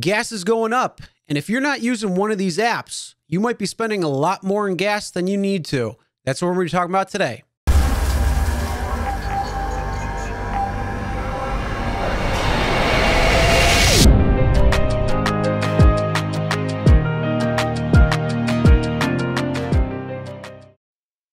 Gas is going up, and if you're not using one of these apps, you might be spending a lot more in gas than you need to. That's what we're talking about today.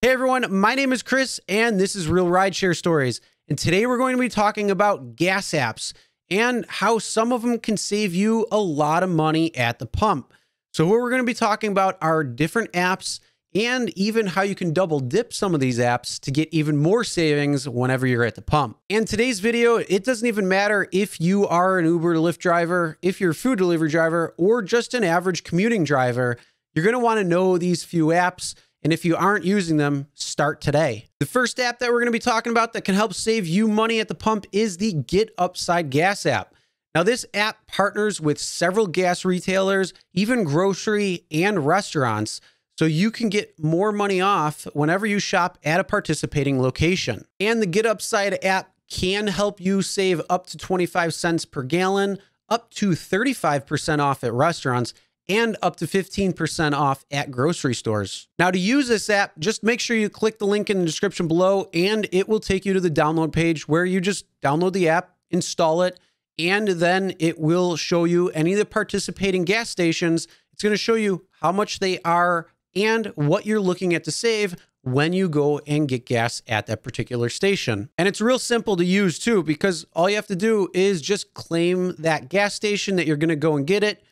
Hey everyone, my name is Chris and this is Real Rideshare Stories. And today we're going to be talking about gas apps and how some of them can save you a lot of money at the pump. So what we're going to be talking about are different apps and even how you can double dip some of these apps to get even more savings whenever you're at the pump. And today's video, it doesn't even matter if you are an Uber or Lyft driver, if you're a food delivery driver, or just an average commuting driver, you're going to want to know these few apps. And if you aren't using them, start today. The first app that we're going to be talking about that can help save you money at the pump is the GetUpside Gas app. Now, this app partners with several gas retailers, even grocery and restaurants, so you can get more money off whenever you shop at a participating location. And the GetUpside app can help you save up to 25 cents per gallon, up to 35% off at restaurants, and up to 15% off at grocery stores. Now, to use this app, just make sure you click the link in the description below and it will take you to the download page where you just download the app, install it, and then it will show you any of the participating gas stations. It's going to show you how much they are and what you're looking at to save when you go and get gas at that particular station. And it's real simple to use too, because all you have to do is just claim that gas station that you're going to go and get it,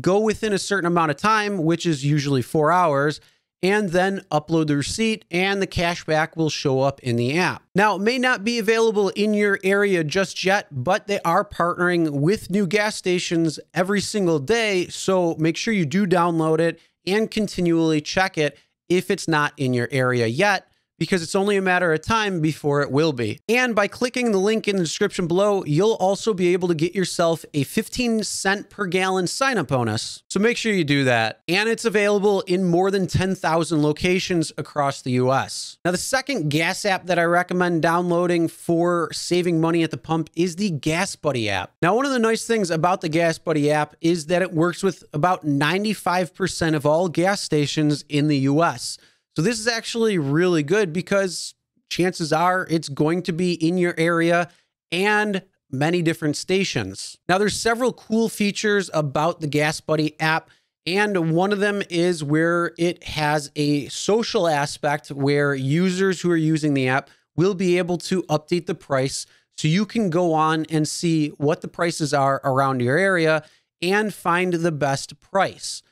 go within a certain amount of time, which is usually 4 hours, and then upload the receipt and the cashback will show up in the app. Now, it may not be available in your area just yet, but they are partnering with new gas stations every single day. So make sure you do download it and continually check it if it's not in your area yet, because it's only a matter of time before it will be. And by clicking the link in the description below, you'll also be able to get yourself a 15 cent per gallon sign-up bonus. So make sure you do that. And it's available in more than 10,000 locations across the US. Now, the second gas app that I recommend downloading for saving money at the pump is the GasBuddy app. Now, one of the nice things about the GasBuddy app is that it works with about 95% of all gas stations in the US. So this is actually really good because chances are it's going to be in your area and many different stations. Now, there's several cool features about the GasBuddy app, and one of them is where it has a social aspect where users who are using the app will be able to update the price, so you can go on and see what the prices are around your area and find the best price.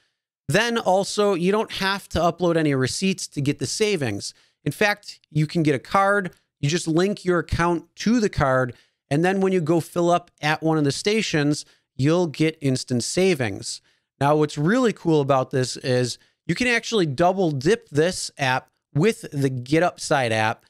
Then also, you don't have to upload any receipts to get the savings. In fact, you can get a card, you just link your account to the card, and then when you go fill up at one of the stations, you'll get instant savings. Now, what's really cool about this is you can actually double dip this app with the GetUpside app,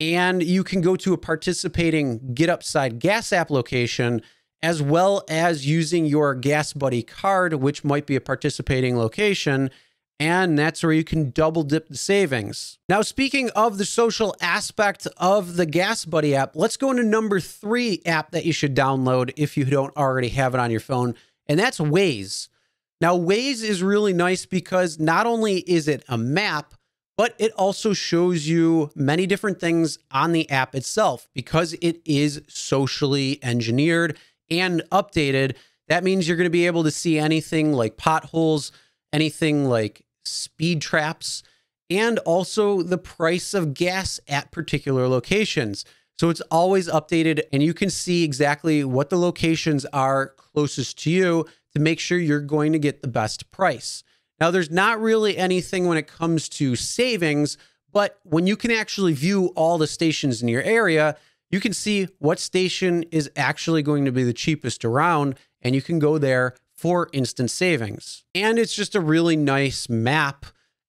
and you can go to a participating GetUpside gas app location, as well as using your GasBuddy card, which might be a participating location, and that's where you can double dip the savings. Now, speaking of the social aspect of the GasBuddy app, let's go into number 3 app that you should download if you don't already have it on your phone, and that's Waze. Now, Waze is really nice because not only is it a map, but it also shows you many different things on the app itself because it is socially engineered and updated. That means you're going to be able to see anything like potholes, anything like speed traps, and also the price of gas at particular locations. So it's always updated and you can see exactly what the locations are closest to you to make sure you're going to get the best price. Now, there's not really anything when it comes to savings, but when you can actually view all the stations in your area, you can see what station is actually going to be the cheapest around, and you can go there for instant savings. And it's just a really nice map,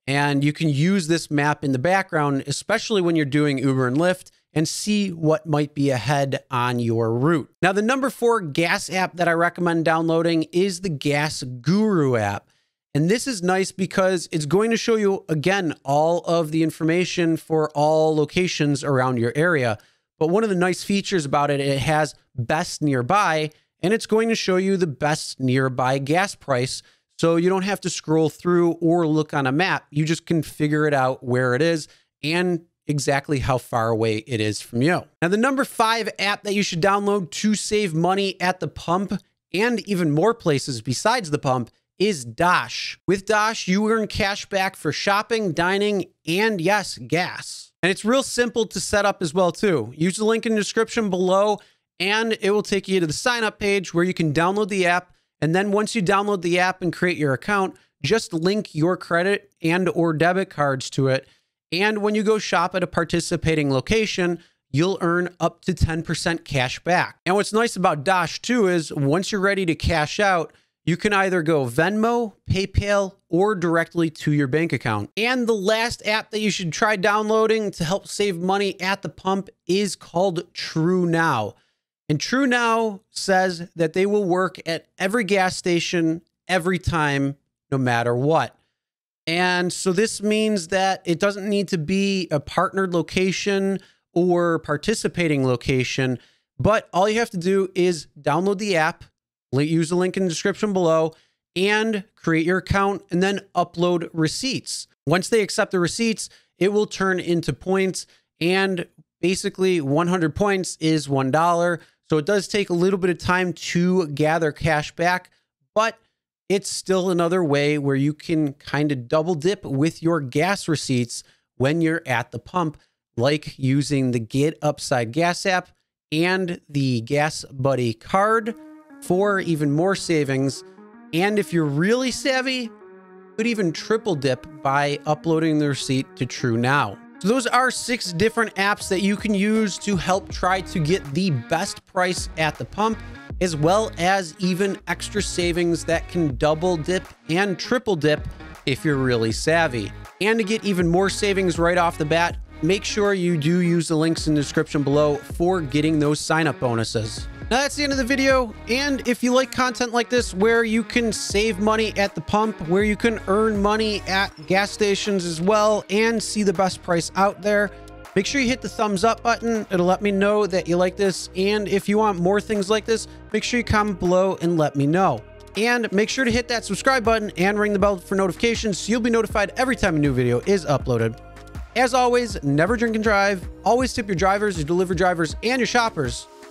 and you can use this map in the background, especially when you're doing Uber and Lyft, and see what might be ahead on your route. Now, the number 4 gas app that I recommend downloading is the Gas Guru app. And this is nice because it's going to show you, again, all of the information for all locations around your area. But one of the nice features about it, it has best nearby, and it's going to show you the best nearby gas price. So you don't have to scroll through or look on a map. You just can figure it out where it is and exactly how far away it is from you. Now, the number 5 app that you should download to save money at the pump and even more places besides the pump is Dosh. With Dosh, you earn cash back for shopping, dining, and yes, gas. And it's real simple to set up as well too. Use the link in the description below and it will take you to the sign up page where you can download the app. And then once you download the app and create your account, just link your credit and or debit cards to it. And when you go shop at a participating location, you'll earn up to 10% cash back. And what's nice about Dosh too is once you're ready to cash out, you can either go Venmo, PayPal, or directly to your bank account. And the last app that you should try downloading to help save money at the pump is called Trunow. And Trunow says that they will work at every gas station, every time, no matter what. And so this means that it doesn't need to be a partnered location or participating location, but all you have to do is download the app, use the link in the description below, and create your account, and then upload receipts. Once they accept the receipts, it will turn into points, and basically 100 points is $1. So it does take a little bit of time to gather cash back, but it's still another way where you can kind of double dip with your gas receipts when you're at the pump, like using the GetUpside Gas app and the GasBuddy card for even more savings. And if you're really savvy, you could even triple dip by uploading the receipt to Trunow. So those are 6 different apps that you can use to help try to get the best price at the pump, as well as even extra savings that can double dip and triple dip if you're really savvy. And to get even more savings right off the bat, make sure you do use the links in the description below for getting those sign-up bonuses. Now that's the end of the video. And if you like content like this, where you can save money at the pump, where you can earn money at gas stations as well and see the best price out there, make sure you hit the thumbs up button. It'll let me know that you like this. And if you want more things like this, make sure you comment below and let me know. And make sure to hit that subscribe button and ring the bell for notifications so you'll be notified every time a new video is uploaded. As always, never drink and drive. Always tip your drivers, your delivery drivers, and your shoppers.